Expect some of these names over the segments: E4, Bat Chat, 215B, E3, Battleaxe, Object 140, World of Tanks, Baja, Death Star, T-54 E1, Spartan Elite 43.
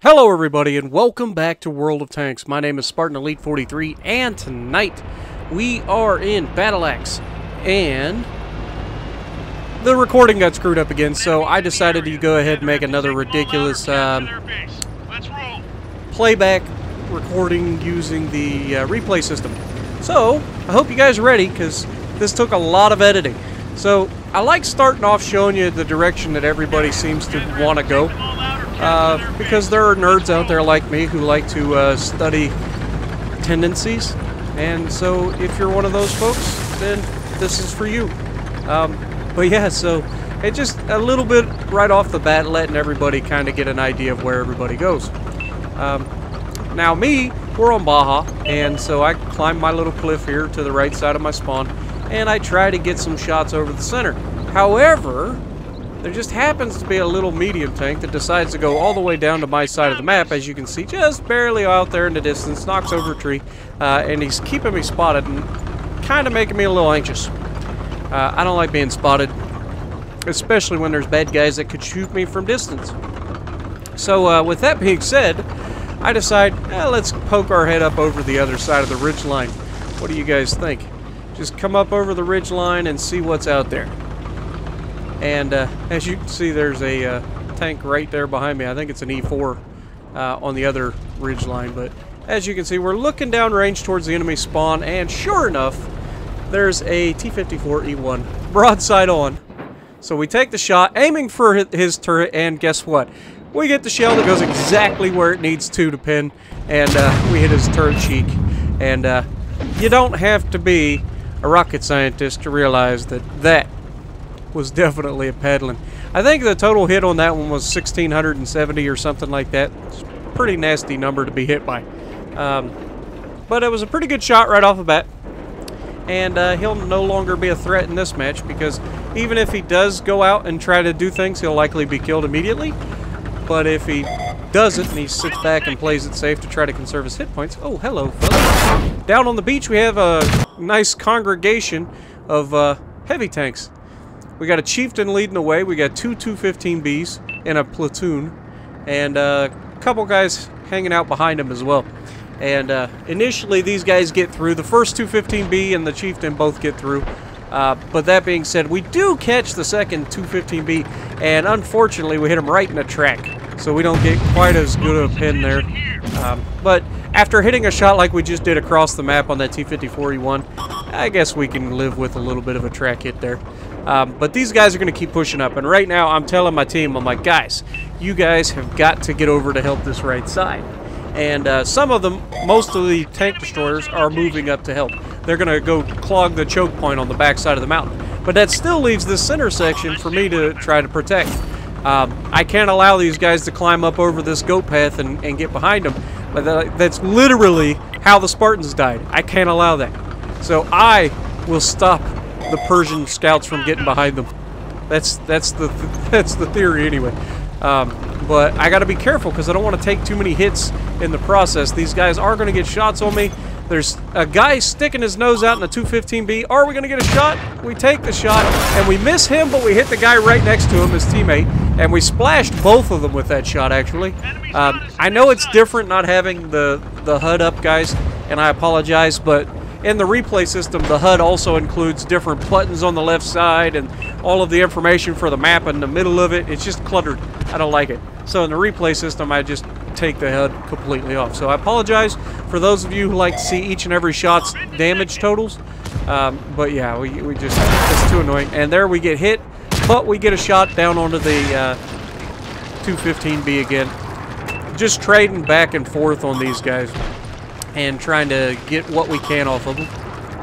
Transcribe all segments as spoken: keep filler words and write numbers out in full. Hello everybody and welcome back to World of Tanks. My name is Spartan Elite forty-three and tonight we are in Battleaxe and the recording got screwed up again, so I decided to go ahead and make another ridiculous um, playback recording using the uh, replay system. So I hope you guys are ready because this took a lot of editing. So I like starting off showing you the direction that everybody seems to want to go. Uh, because there are nerds out there like me who like to uh, study tendencies, and so if you're one of those folks, then this is for you. Um, but yeah, so it just a little bit right off the bat, letting everybody kind of get an idea of where everybody goes. Um, now me, we're on Baja, and so I climb my little cliff here to the right side of my spawn, and I try to get some shots over the center. However, there just happens to be a little medium tank that decides to go all the way down to my side of the map, as you can see, just barely out there in the distance, knocks over a tree, uh, and he's keeping me spotted and kind of making me a little anxious. Uh, I don't like being spotted, especially when there's bad guys that could shoot me from distance. So uh, with that being said, I decide, eh, let's poke our head up over the other side of the ridgeline. What do you guys think? Just come up over the ridgeline and see what's out there. And uh, as you can see, there's a uh, tank right there behind me. I think it's an E four uh, on the other ridge line. But as you can see, we're looking downrange towards the enemy spawn, and sure enough, there's a T fifty-four E one broadside on. So we take the shot, aiming for his turret, and guess what? We get the shell that goes exactly where it needs to to pin, and uh, we hit his turret cheek. And uh, you don't have to be a rocket scientist to realize that that was definitely a peddling. I think the total hit on that one was one thousand six hundred seventy or something like that. It's a pretty nasty number to be hit by. Um, but it was a pretty good shot right off the bat. And uh, he'll no longer be a threat in this match because even if he does go out and try to do things, he'll likely be killed immediately. But if he doesn't and he sits back and plays it safe to try to conserve his hit points. Oh, hello, fellas. Down on the beach, we have a nice congregation of uh, heavy tanks. We got a chieftain leading the way. We got two two fifteen Bs in a platoon, and a couple guys hanging out behind them as well. And uh, initially, these guys get through. The first two fifteen B and the chieftain both get through. Uh, but that being said, we do catch the second two fifteen B, and unfortunately, we hit him right in the track, so we don't get quite as good of a pin there. Um, but after hitting a shot like we just did across the map on that T fifty forty-one, I guess we can live with a little bit of a track hit there. Um, but these guys are going to keep pushing up, and right now I'm telling my team, I'm like, guys, you guys have got to get over to help this right side. And uh, some of them, most of the tank destroyers, are moving up to help. They're going to go clog the choke point on the back side of the mountain. But that still leaves this center section for me to try to protect. Um, I can't allow these guys to climb up over this goat path and, and get behind them. But that, that's literally how the Spartans died. I can't allow that. So I will stop the Persian scouts from getting behind them. That's that's the th that's the theory anyway. Um, but I got to be careful because I don't want to take too many hits in the process. These guys are going to get shots on me. There's a guy sticking his nose out in the two fifteen B. Are we going to get a shot? We take the shot and we miss him, but we hit the guy right next to him, his teammate, and we splashed both of them with that shot. Actually, um, I know it's different not having the the H U D up, guys, and I apologize, but in the replay system, the H U D also includes different buttons on the left side and all of the information for the map in the middle of it. It's just cluttered. I don't like it. So in the replay system, I just take the H U D completely off. So I apologize for those of you who like to see each and every shot's damage totals. Um, but yeah, we, we just, it's too annoying. And there we get hit, but we get a shot down onto the uh, two fifteen B again. Just trading back and forth on these guys and trying to get what we can off of them.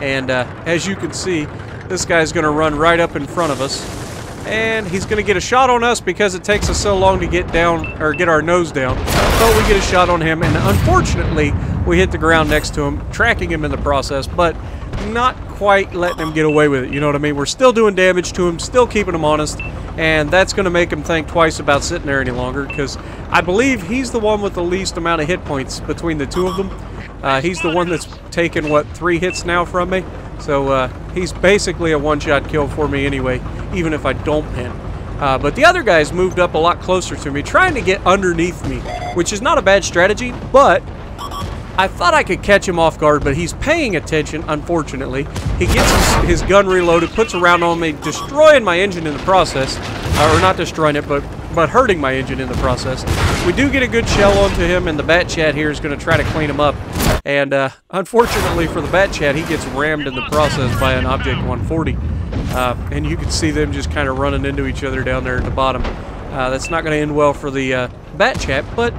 And uh, as you can see, this guy's going to run right up in front of us, and he's going to get a shot on us because it takes us so long to get down or get our nose down. But we get a shot on him, and unfortunately, we hit the ground next to him, tracking him in the process, but not quite letting him get away with it. You know what I mean? We're still doing damage to him, still keeping him honest, and that's going to make him think twice about sitting there any longer because I believe he's the one with the least amount of hit points between the two of them. Uh, he's the one that's taken, what, three hits now from me? So uh, he's basically a one-shot kill for me anyway, even if I don't pin. Uh, but the other guys moved up a lot closer to me, trying to get underneath me, which is not a bad strategy, but I thought I could catch him off guard, but he's paying attention, unfortunately. He gets his, his gun reloaded, puts a round on me, destroying my engine in the process. Uh, or not destroying it, but, but hurting my engine in the process. We do get a good shell onto him, and the Bat Chat here is going to try to clean him up. And uh, unfortunately for the Bat Chat, he gets rammed in the process by an Object one forty. Uh, and you can see them just kind of running into each other down there at the bottom. Uh, that's not going to end well for the uh, Bat Chat, but,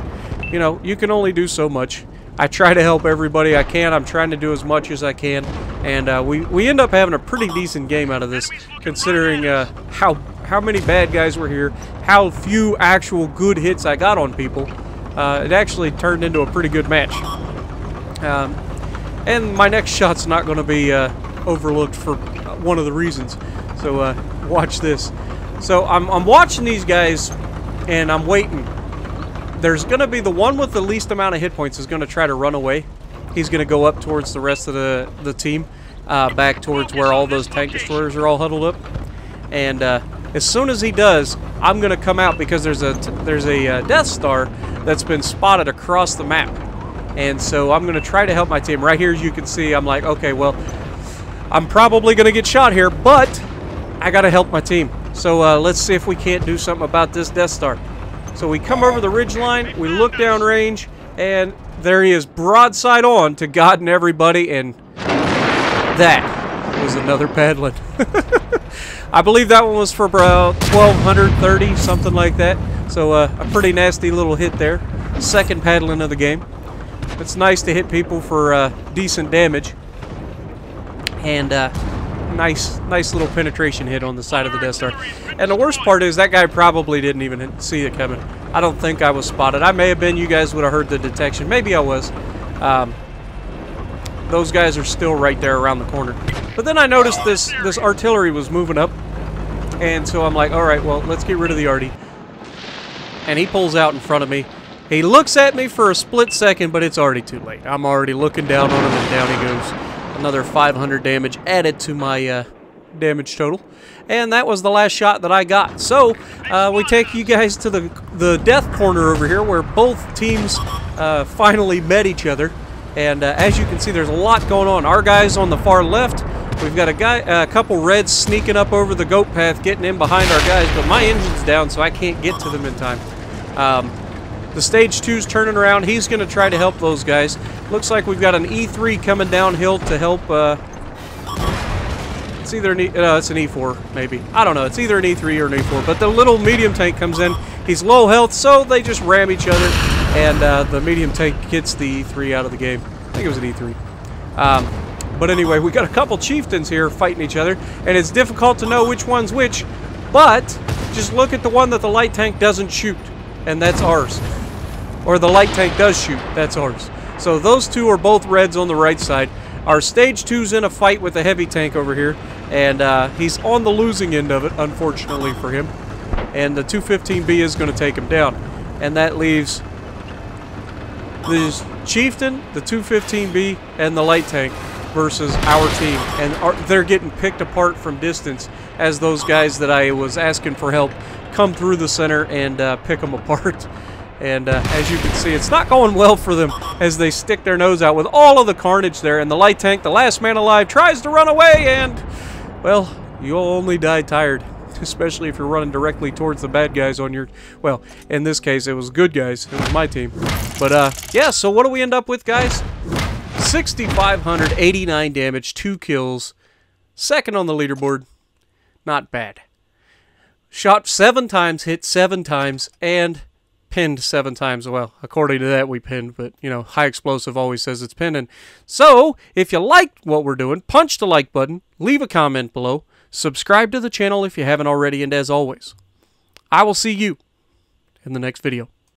you know, you can only do so much. I try to help everybody I can. I'm trying to do as much as I can. And uh, we, we end up having a pretty decent game out of this, considering uh, how, how many bad guys were here, how few actual good hits I got on people. Uh, it actually turned into a pretty good match. Um, and my next shot's not going to be uh, overlooked for one of the reasons, so uh, watch this. So I'm, I'm watching these guys and I'm waiting. There's gonna be the one with the least amount of hit points is gonna try to run away. He's gonna go up towards the rest of the, the team, uh, back towards where all those tank destroyers are all huddled up, and uh, as soon as he does, I'm gonna come out because there's a there's a uh, Death Star that's been spotted across the map, and so I'm gonna try to help my team. Right here, as you can see, I'm like, okay, well, I'm probably going to get shot here, but I got to help my team. So uh, let's see if we can't do something about this Death Star. So we come over the ridgeline, we look down range, and there he is, broadside on to God and everybody, and that was another paddling. I believe that one was for about twelve thirty, something like that. So uh, a pretty nasty little hit there. Second paddling of the game. It's nice to hit people for uh, decent damage. And uh, nice, nice little penetration hit on the side of the Death Star. And the worst part is that guy probably didn't even see it coming. I don't think I was spotted. I may have been. You guys would have heard the detection. Maybe I was. Um, those guys are still right there around the corner. But then I noticed this this artillery was moving up, and so I'm like, all right, well, let's get rid of the arty. And he pulls out in front of me. He looks at me for a split second, but it's already too late. I'm already looking down on him, and down he goes. Another five hundred damage added to my uh, damage total. And that was the last shot that I got. So, uh, we take you guys to the, the death corner over here where both teams uh, finally met each other. And uh, as you can see, there's a lot going on. Our guys on the far left, we've got a, guy, uh, a couple reds sneaking up over the goat path, getting in behind our guys. But my engine's down, so I can't get to them in time. Um, The stage two's turning around. He's going to try to help those guys. Looks like we've got an E three coming downhill to help. Uh, it's either an, e uh, it's an E four, maybe. I don't know. It's either an E three or an E four. But the little medium tank comes in. He's low health, so they just ram each other. And uh, the medium tank gets the E three out of the game. I think it was an E three. Um, but anyway, we got a couple chieftains here fighting each other. And it's difficult to know which one's which. But just look at the one that the light tank doesn't shoot. And that's ours. Or the light tank does shoot, that's ours. So those two are both reds on the right side. Our stage two's in a fight with a heavy tank over here, and uh, he's on the losing end of it, unfortunately for him. And the two fifteen B is gonna take him down. And that leaves the chieftain, the two fifteen B, and the light tank versus our team. And our, they're getting picked apart from distance as those guys that I was asking for help come through the center and uh, pick them apart. And uh, as you can see, it's not going well for them as they stick their nose out with all of the carnage there. And the light tank, the last man alive, tries to run away and, well, you'll only die tired. Especially if you're running directly towards the bad guys on your, well, in this case, it was good guys. It was my team. But, uh, yeah, so what do we end up with, guys? six thousand five hundred eighty-nine damage, two kills, second on the leaderboard. Not bad. Shot seven times, hit seven times, and pinned seven times. Well, according to that, we pinned, but, you know, High Explosive always says it's pinning. So, if you liked what we're doing, punch the like button, leave a comment below, subscribe to the channel if you haven't already, and as always, I will see you in the next video.